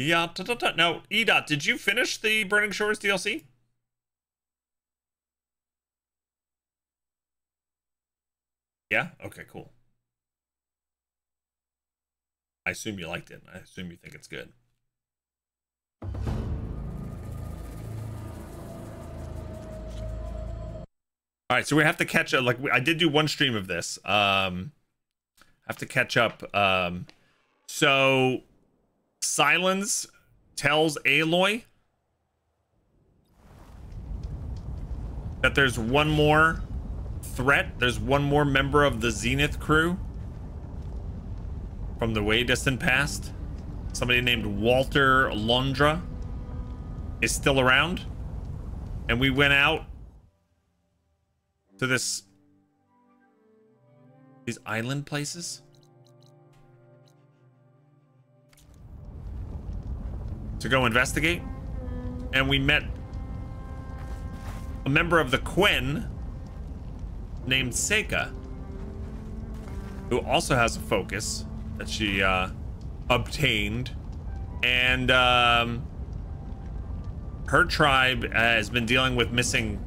Yeah, no, E-Dot, did you finish the Burning Shores DLC? Yeah? Okay, cool. I assume you liked it. I assume you think it's good. All right, so we have to catch up. Like, I did do one stream of this. Have to catch up. So Silence tells Aloy that there's one more threat. There's one more member of the Zenith crew from the way distant past. Somebody named Walter Londra is still around. And we went out to this, these island places, to go investigate, and we met a member of the Quen named Seyka, who also has a focus that she obtained, and her tribe has been dealing with missing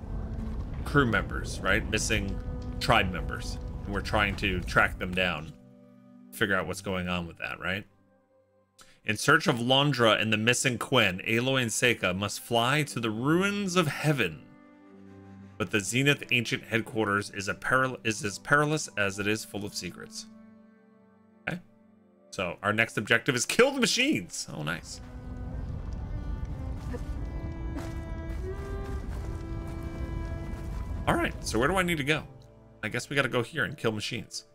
crew members, right? Missing tribe members. And we're trying to track them down, figure out what's going on with that, right? In search of Londra and the missing Quen, Aloy and Seyka must fly to the ruins of heaven. But the Zenith ancient headquarters is as perilous as it is full of secrets. Okay. So our next objective is kill the machines. Oh, nice. All right, so where do I need to go? I guess we got to go here and kill machines.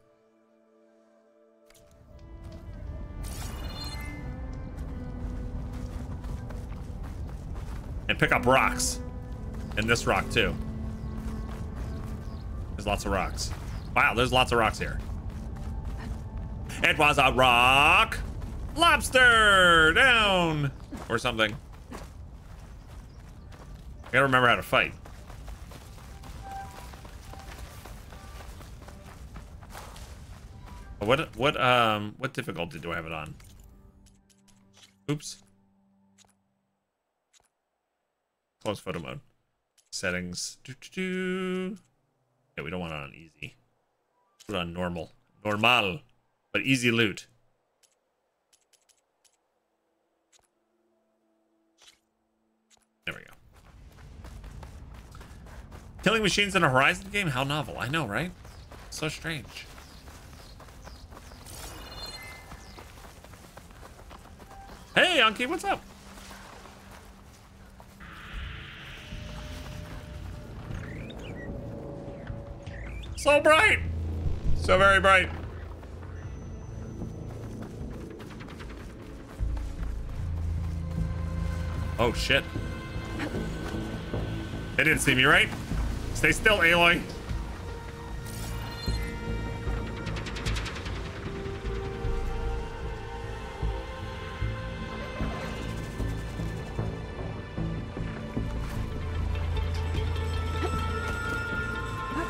And pick up rocks. And this rock, too. There's lots of rocks. Wow, there's lots of rocks here. It was a rock! Lobster! Down! Or something. I gotta remember how to fight. What difficulty do I have it on? Oops. Close photo mode. Settings. Yeah, we don't want it on easy. Put it on normal. Normal. But easy loot. There we go. Killing machines in a Horizon game? How novel. I know, right? So strange. Hey, Anki, what's up? So bright! So very bright. Oh, shit. They didn't see me, right? Stay still, Aloy.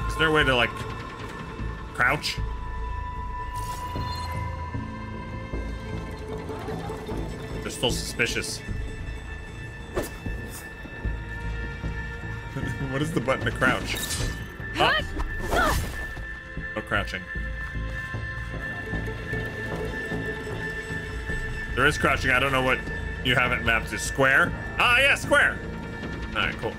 Is there a way to, like, crouch? They're still suspicious. What is the button to crouch? Oh. No crouching. There is crouching. I don't know what you haven't mapped to. Square? Ah, yeah, square. All right, cool.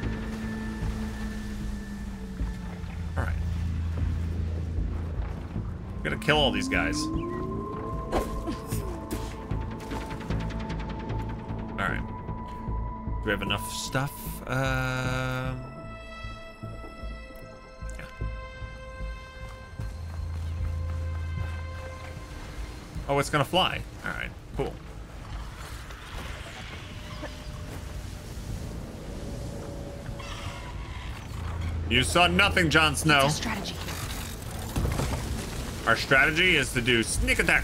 Gonna kill all these guys. Alright. Do we have enough stuff? Yeah. Oh, it's gonna fly. Alright, cool. You saw nothing, Jon Snow. Strategy. Our strategy is to do sneak attack.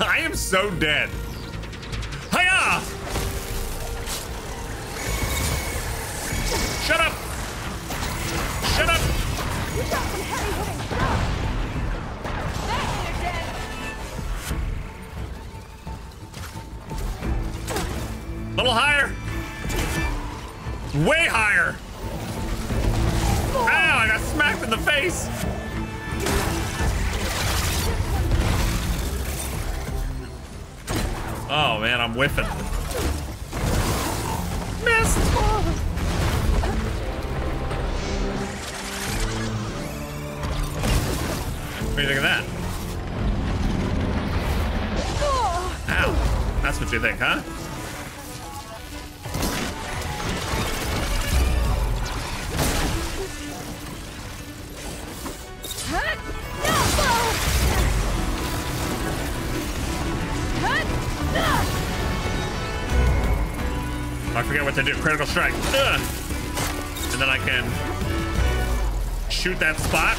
I am so dead. Hiya! Shut up! Shut up! Little higher. Way higher. Ow, I got smacked in the face. Oh man, I'm whiffing. Missed. What do you think of that? Ow. That's what you think, huh? I forget what to do. Critical strike. Ugh. And then I can shoot that spot.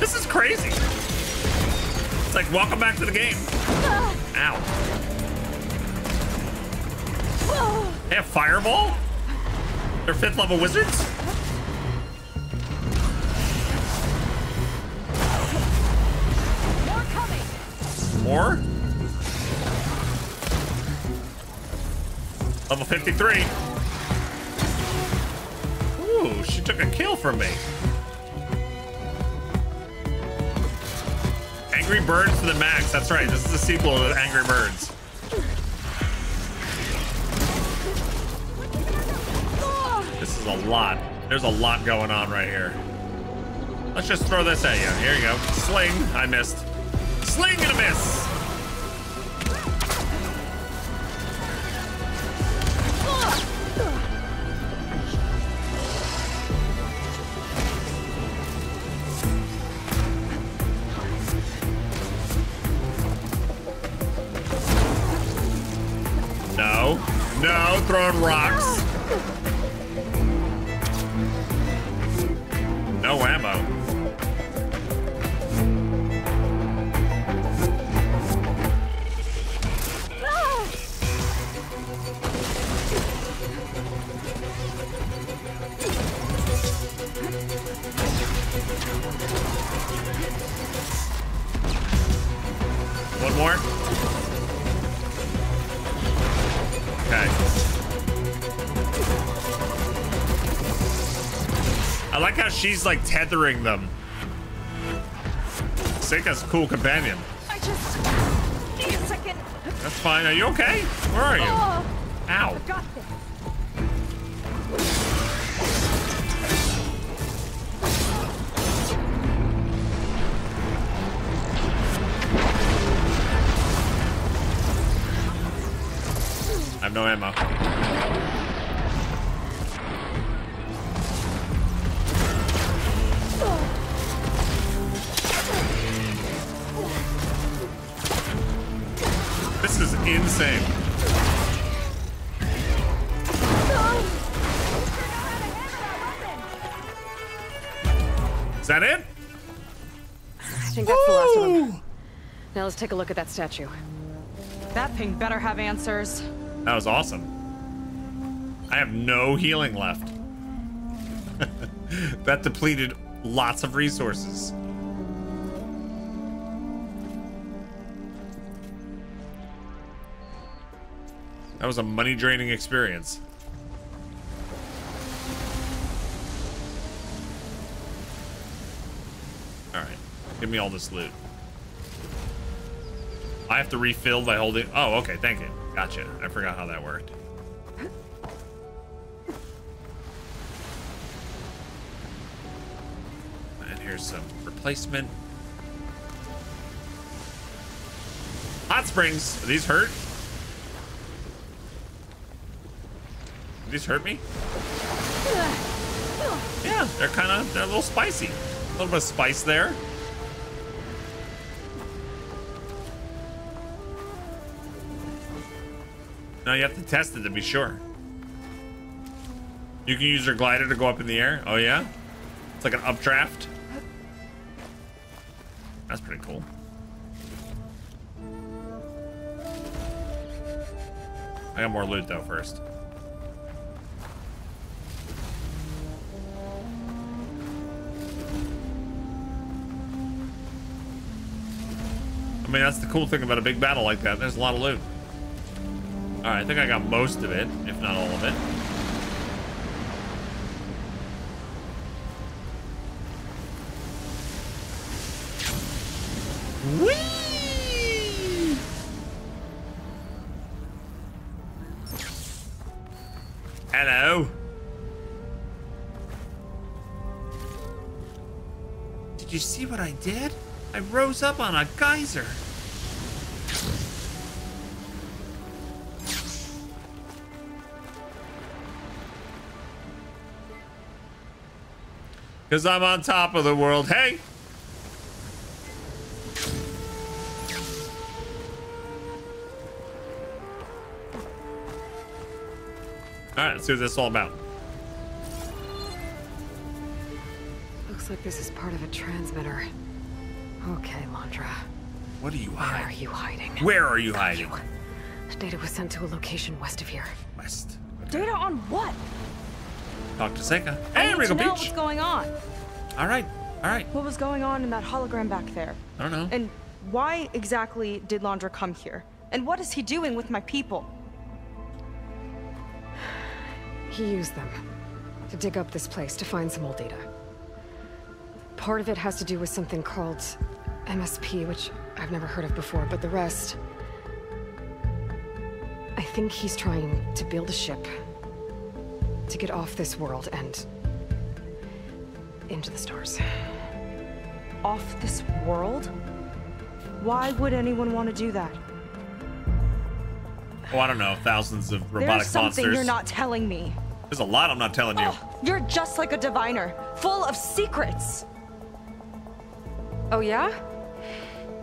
This is crazy. It's like, welcome back to the game. Ow. They have fireball? They're 5th level wizards? More? Level 53. Ooh, she took a kill from me. Angry Birds to the max. That's right. This is a sequel to Angry Birds. This is a lot. There's a lot going on right here. Let's just throw this at you. Here you go. Sling. I missed. Sling and a miss. No. No. Throwing rocks. No ammo. No. One more. Okay. I like how she's like tethering them. Seyka's a cool companion. I just need a second. That's fine. Are you okay? Where are you? Oh, ow. I got this. I have no ammo. This is insane. Is that it? I think that's the last of them. Now let's take a look at that statue. That thing better have answers. That was awesome. I have no healing left. That depleted lots of resources. That was a money-draining experience. All right, give me all this loot. I have to refill by holding. Oh, okay, thank you. Gotcha. I forgot how that worked. And here's some replacement. Hot springs. Are these hurt? These hurt me? Yeah, they're kind of, they're a little spicy. A little bit of spice there. Now you have to test it to be sure. You can use your glider to go up in the air. Oh yeah? It's like an updraft. That's pretty cool. I got more loot though first. I mean, that's the cool thing about a big battle like that. There's a lot of loot. All right, I think I got most of it, if not all of it. Whee! Hello. Did you see what I did? I rose up on a geyser. Because I'm on top of the world. Hey! Alright, let's see what this is all about. Looks like this is part of a transmitter. Okay, Londra. What are you hiding? Where are you hiding? Where are you hiding? Data was sent to a location west of here. West. Okay. Data on what? Talk to Seyka. Hey, Wriggle Beach. What's going on? All right, all right. What was going on in that hologram back there? I don't know. And why exactly did Londra come here? And what is he doing with my people? He used them to dig up this place to find some old data. Part of it has to do with something called MSP, which I've never heard of before, but the rest... I think he's trying to build a ship to get off this world and into the stars. Off this world? Why would anyone want to do that? Oh, I don't know. Thousands of robotic monsters. There's something you're not telling me. There's a lot I'm not telling you. Oh, you're just like a diviner, full of secrets. Oh, yeah?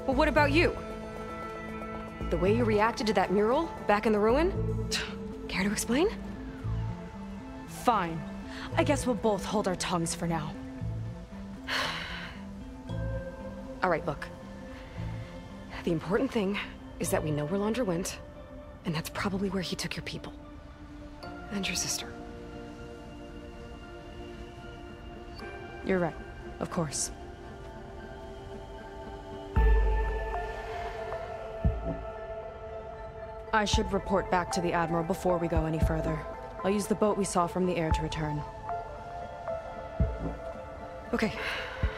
Well, what about you? The way you reacted to that mural back in the ruin? Care to explain? Fine. I guess we'll both hold our tongues for now. All right, look. The important thing is that we know where Londra went, and that's probably where he took your people. And your sister. You're right, of course. I should report back to the Admiral before we go any further. I'll use the boat we saw from the air to return. Okay,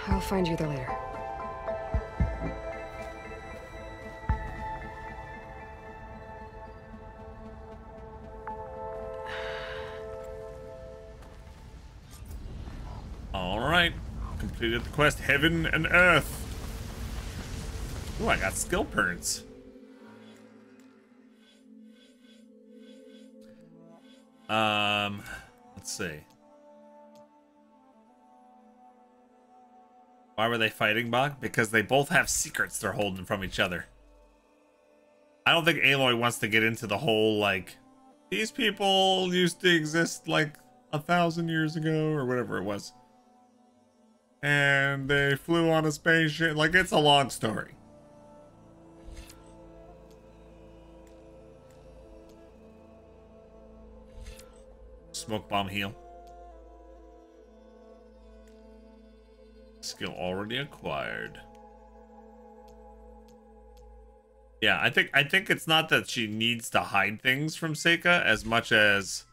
I'll find you there later. All right, completed the quest, Heaven and Earth. Ooh, I got skill points. Let's see. Why were they fighting, Bog? Because they both have secrets they're holding from each other. I don't think Aloy wants to get into the whole, like, these people used to exist like 1,000 years ago or whatever it was. And they flew on a spaceship. Like, it's a long story. Smoke bomb heal. Skill already acquired. Yeah, I think it's not that she needs to hide things from Seyka as much as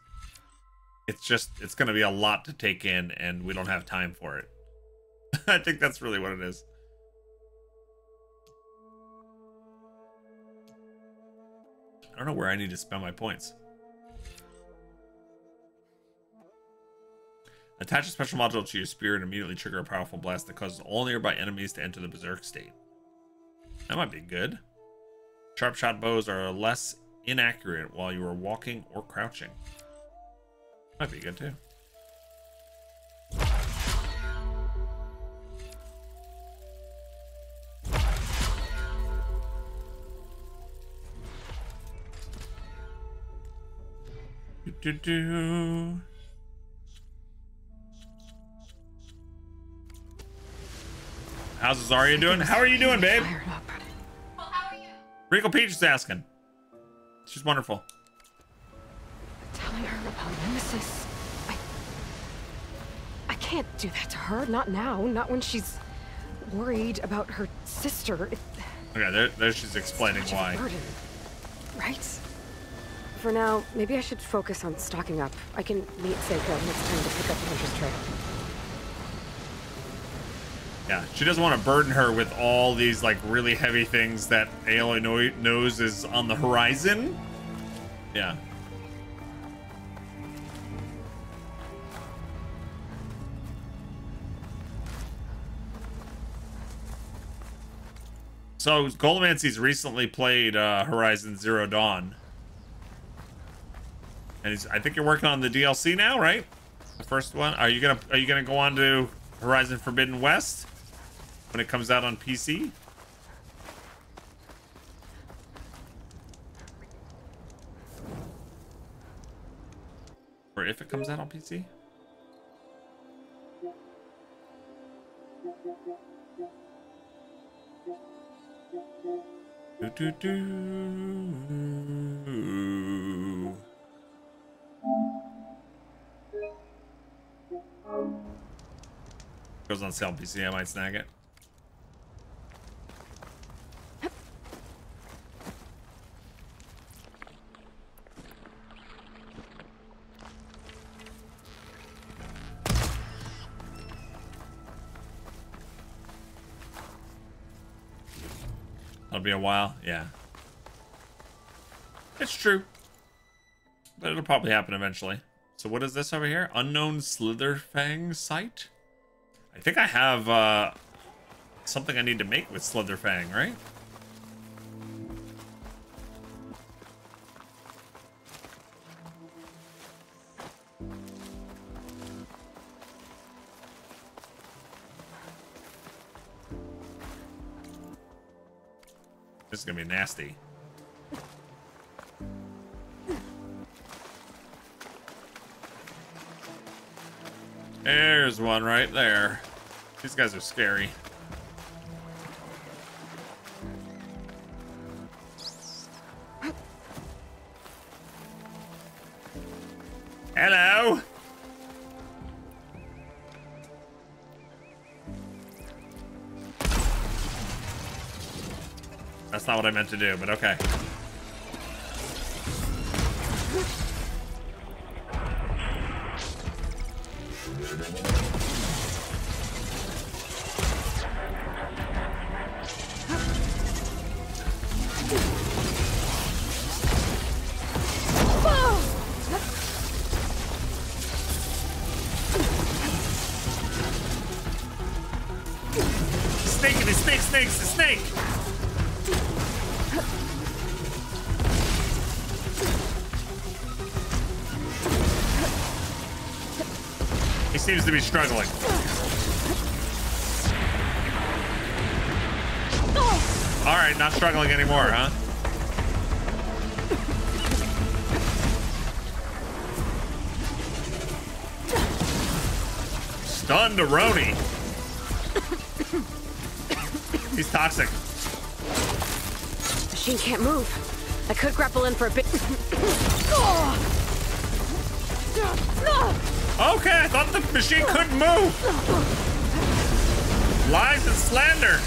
it's just it's gonna be a lot to take in and we don't have time for it. I think that's really what it is. I don't know where I need to spend my points. Attach a special module to your spear and immediately trigger a powerful blast that causes all nearby enemies to enter the berserk state. That might be good. Sharp shot bows are less inaccurate while you are walking or crouching. Might be good too. Do, do, do. How's Azaria doing? How are you doing, babe? Well, how are you? Wrinkle Peach is asking. She's wonderful. earlier about Nemesis. I can't do that to her. Not now. Not when she's worried about her sister. Okay, there she's explaining why. Burden, right? For now, maybe I should focus on stocking up. I can meet Seyka when it's time to pick up Hunter's Trail. Yeah, she doesn't want to burden her with all these like really heavy things that Aloy knows is on the horizon. Yeah. So Golomancy's recently played Horizon Zero Dawn. And I think you're working on the DLC now, right? The first one. Are you gonna go on to Horizon Forbidden West when it comes out on PC? Or if it comes out on PC? Do, do, do. Goes on sale on PC, I might snag it. That'll be a while, yeah. It's true. But it'll probably happen eventually. So what is this over here? Unknown Slitherfang site? I think I have something I need to make with Slitherfang, right? This is gonna be nasty. There's one right there. These guys are scary. Hello. That's not what I meant to do, but okay. Seems to be struggling. All right, not struggling anymore, huh? Stunned a Roni. He's toxic. Machine can't move. I could grapple in for a bit. No! Okay, I thought the machine couldn't move. Lies and slander.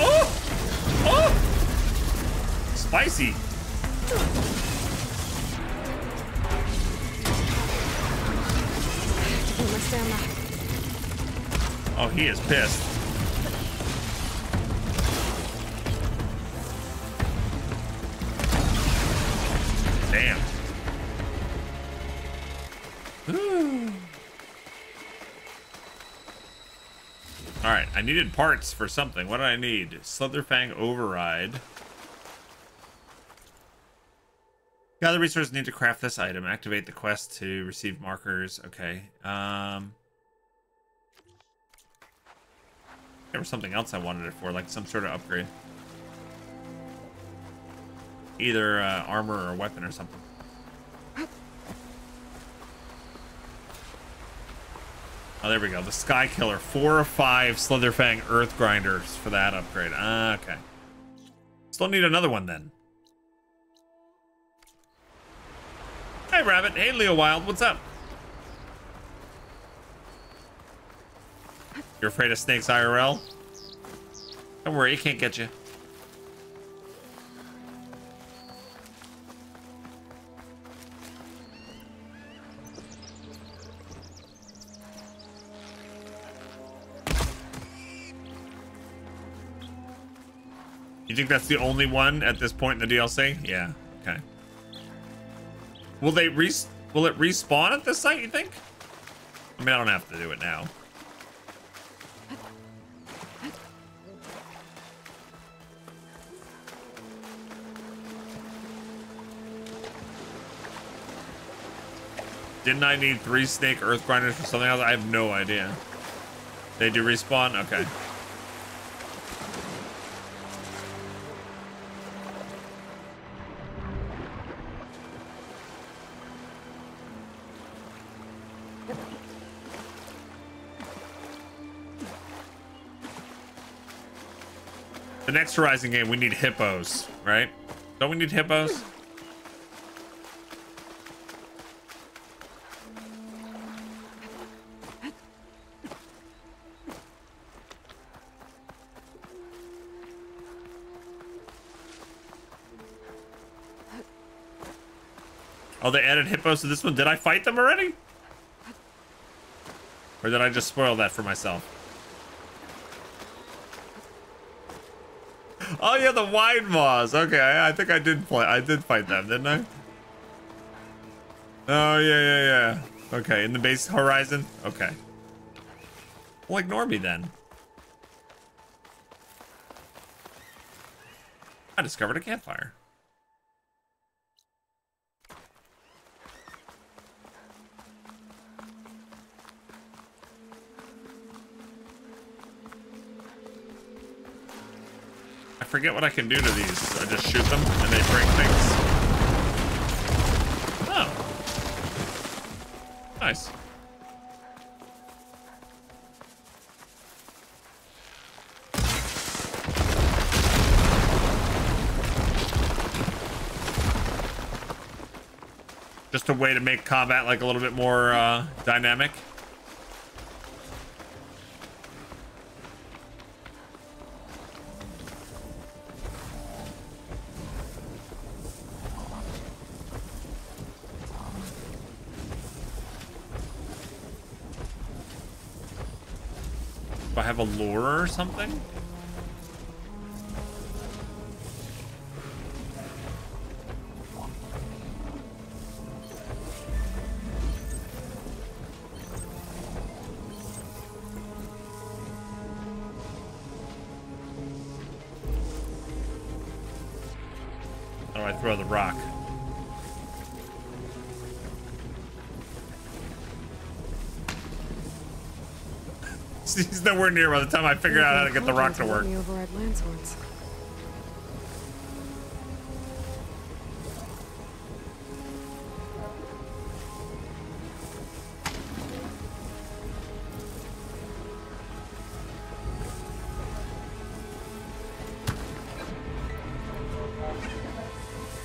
Oh! Oh! Spicy. Oh, he is pissed. Damn. Alright, I needed parts for something. What did I need? Slitherfang override. Gather resources need to craft this item. Activate the quest to receive markers. Okay. There was something else I wanted it for, like some sort of upgrade. Either armor or weapon or something. Oh, there we go. The Sky Killer. 4 or 5 Slitherfang Earth Grinders for that upgrade. Okay. Still need another one then. Hi, Rabbit. Hey, Leo Wild. What's up? You're afraid of snakes, IRL? Don't worry, it can't get you. You think that's the only one at this point in the DLC? Yeah. Okay. Will it respawn at this site, you think? I mean, I don't have to do it now. Didn't I need 3 snake earth grinders for something else? I have no idea. They do respawn? Okay. The next Horizon game, we need hippos, right? Don't we need hippos? Oh, they added hippos to this one. Did I fight them already? Or did I just spoil that for myself? Oh yeah, the wine maws. Okay, I think I did fight them, didn't I? Oh yeah. Okay, in the base Horizon. Okay. Well, ignore me then. I discovered a campfire. I forget what I can do to these. I just shoot them and they break things. Oh. Nice. Just a way to make combat like a little bit more dynamic. Have a lure or something? How do I throw the rock? He's nowhere near by the time I figured out how to get the rock to work.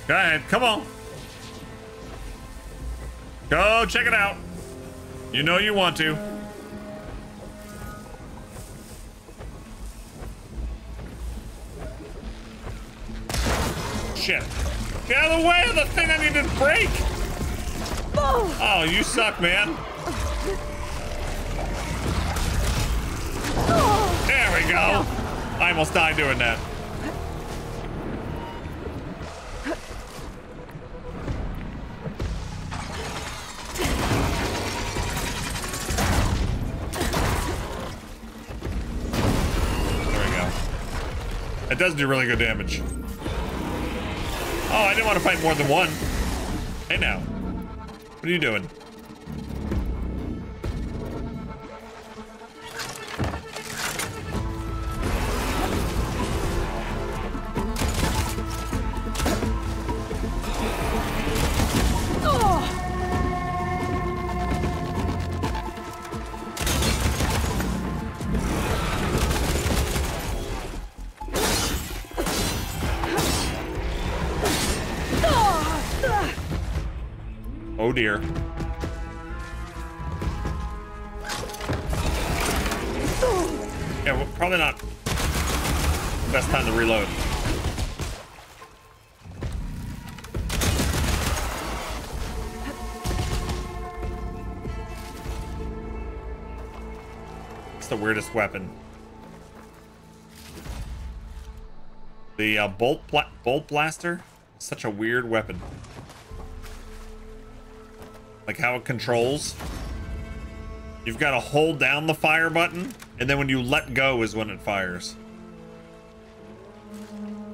Go ahead, come on. Go check it out. You know you want to. Shit. Get out of the way of the thing I need to break! Oh, you suck, man. There we go. I almost died doing that. There we go. It does do really good damage. Oh, I didn't want to fight more than one. Hey now. What are you doing? Oh dear. Yeah, well, probably not the best time to reload. It's the weirdest weapon. The bolt blaster is such a weird weapon. Like how it controls. You've got to hold down the fire button, and then when you let go is when it fires.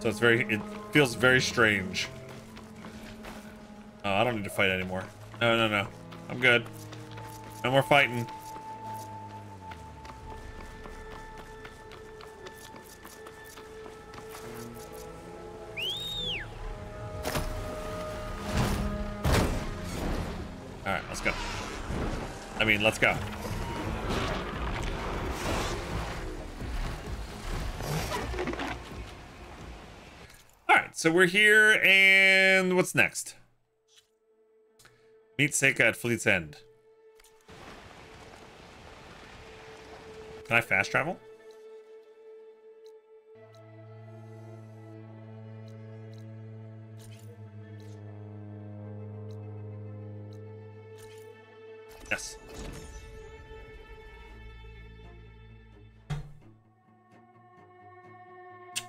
So it's it feels very strange. Oh, I don't need to fight anymore. No, no, no. I'm good. No more fighting. Alright, let's go. I mean, let's go. Alright, so we're here, and what's next? Meet Seyka at Fleet's End. Can I fast travel? Yes.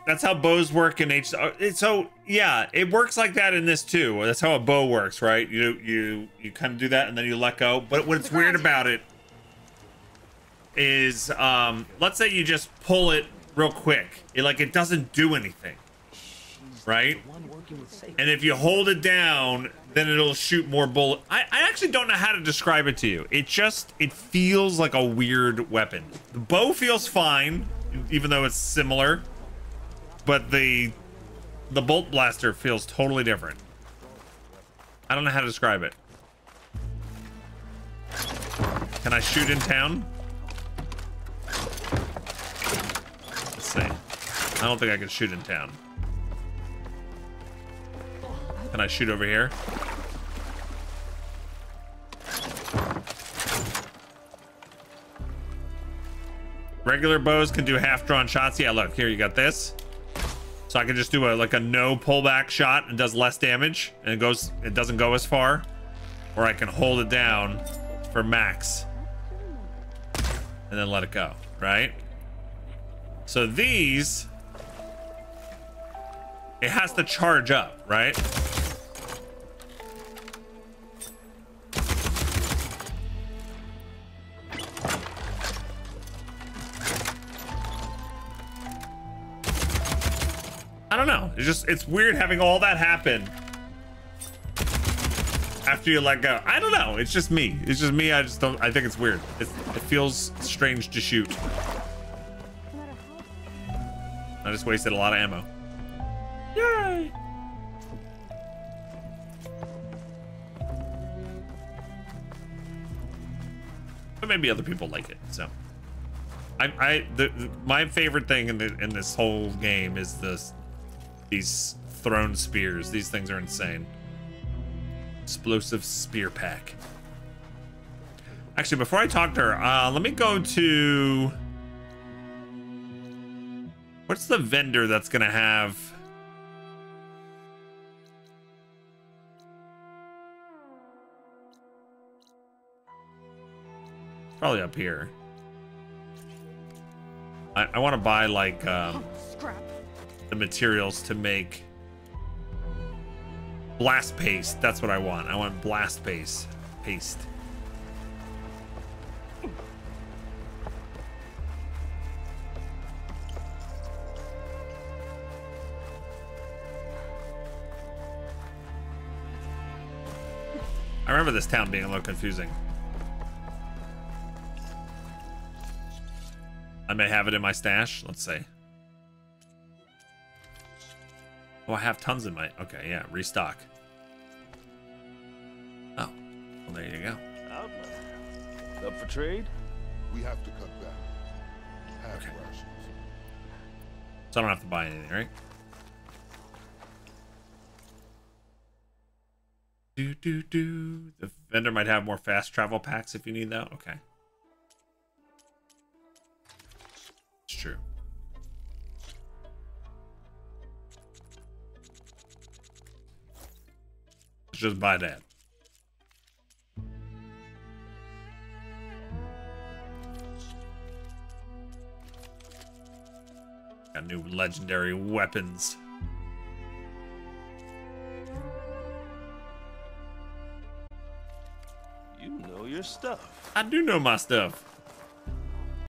That's how bows work in H. So yeah, it works like that in this too. That's how a bow works, right? You kind of do that and then you let go. But what's weird about it is, let's say you just pull it real quick. It doesn't do anything, right? And if you hold it down, then it'll shoot more bullet. I actually don't know how to describe it to you. It feels like a weird weapon. The bow feels fine, even though it's similar, but the bolt blaster feels totally different. I don't know how to describe it. Can I shoot in town? Let's see. I don't think I can shoot in town. Can I shoot over here? Regular bows can do half-drawn shots. Yeah, look, here you got this. So I can just do like a no pullback shot and does less damage and it doesn't go as far. Or I can hold it down for max and then let it go, right? So these, it has to charge up, right? I don't know. It's just, it's weird having all that happen after you let go. I don't know. It's just me. It's just me. I just don't, I think it's weird. It feels strange to shoot. I just wasted a lot of ammo. Yay! But maybe other people like it, so. My favorite thing in this whole game is these thrown spears. These things are insane. Explosive spear pack. Actually, before I talk to her, let me go to, what's the vendor that's gonna have? Probably up here. I want to buy like scrap. The materials to make blast paste. That's what I want. I want blast paste. I remember this town being a little confusing. I may have it in my stash. Let's see. Oh, I have tons in my... Okay, yeah. Restock. Oh. Well, there you go. Up for trade? We have to cut back. Half rations. So I don't have to buy anything, right? The vendor might have more fast travel packs if you need that. Okay. It's true. Let's just buy that. Got new legendary weapons. You know your stuff. I do know my stuff.